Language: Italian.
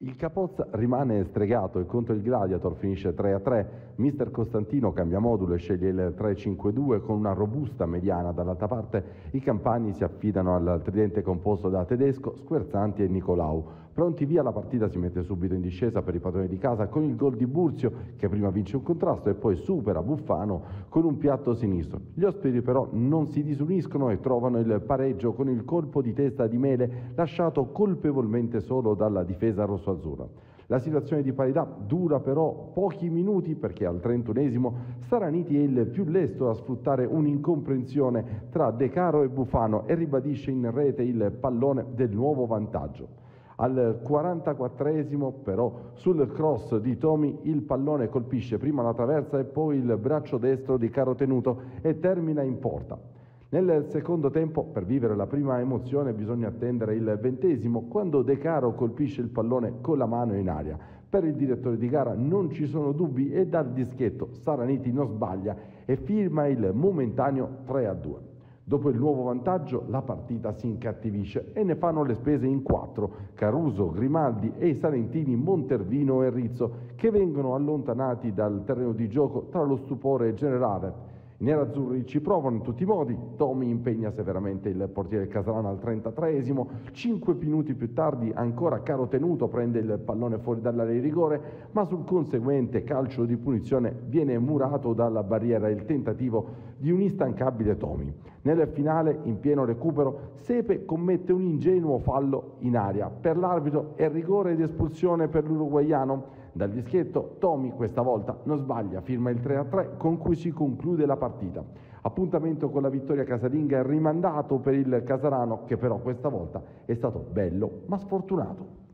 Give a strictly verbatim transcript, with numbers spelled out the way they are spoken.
Il Capozza rimane stregato e contro il Gladiator finisce tre a tre. Mister Costantino cambia modulo e sceglie il tre cinque due con una robusta mediana dall'altra parte. I campani si affidano al tridente composto da Tedesco, Squerzanti e Nicolau. Pronti via, la partita si mette subito in discesa per i padroni di casa con il gol di Burzio, che prima vince un contrasto e poi supera Buffano con un piatto sinistro. Gli ospiti però non si disuniscono e trovano il pareggio con il colpo di testa di Mele, lasciato colpevolmente solo dalla difesa rossa azzurra. La situazione di parità dura però pochi minuti, perché al trentunesimo Saraniti è il più lesto a sfruttare un'incomprensione tra De Caro e Buffano e ribadisce in rete il pallone del nuovo vantaggio. Al quarantaquattresimo però, sul cross di Tommy, il pallone colpisce prima la traversa e poi il braccio destro di Carotenuto e termina in porta. Nel secondo tempo, per vivere la prima emozione, bisogna attendere il ventesimo, quando De Caro colpisce il pallone con la mano in aria. Per il direttore di gara non ci sono dubbi e dal dischetto Saraniti non sbaglia e firma il momentaneo tre a due. Dopo il nuovo vantaggio la partita si incattivisce e ne fanno le spese in quattro: Caruso, Grimaldi e i salentini Montervino e Rizzo, che vengono allontanati dal terreno di gioco tra lo stupore generale. I nerazzurri ci provano in tutti i modi. Tommy impegna severamente il portiere Casarano al trentatreesimo. Cinque minuti più tardi ancora Carotenuto prende il pallone fuori dall'area di rigore, ma sul conseguente calcio di punizione viene murato dalla barriera il tentativo di un instancabile Tommy. Nel finale, in pieno recupero, Sepe commette un ingenuo fallo in aria. Per l'arbitro è rigore ed espulsione per l'uruguaiano. Dal dischetto Tommy questa volta non sbaglia, firma il tre a tre con cui si conclude la partita. Appuntamento con la vittoria casalinga rimandato per il Casarano, che però questa volta è stato bello ma sfortunato.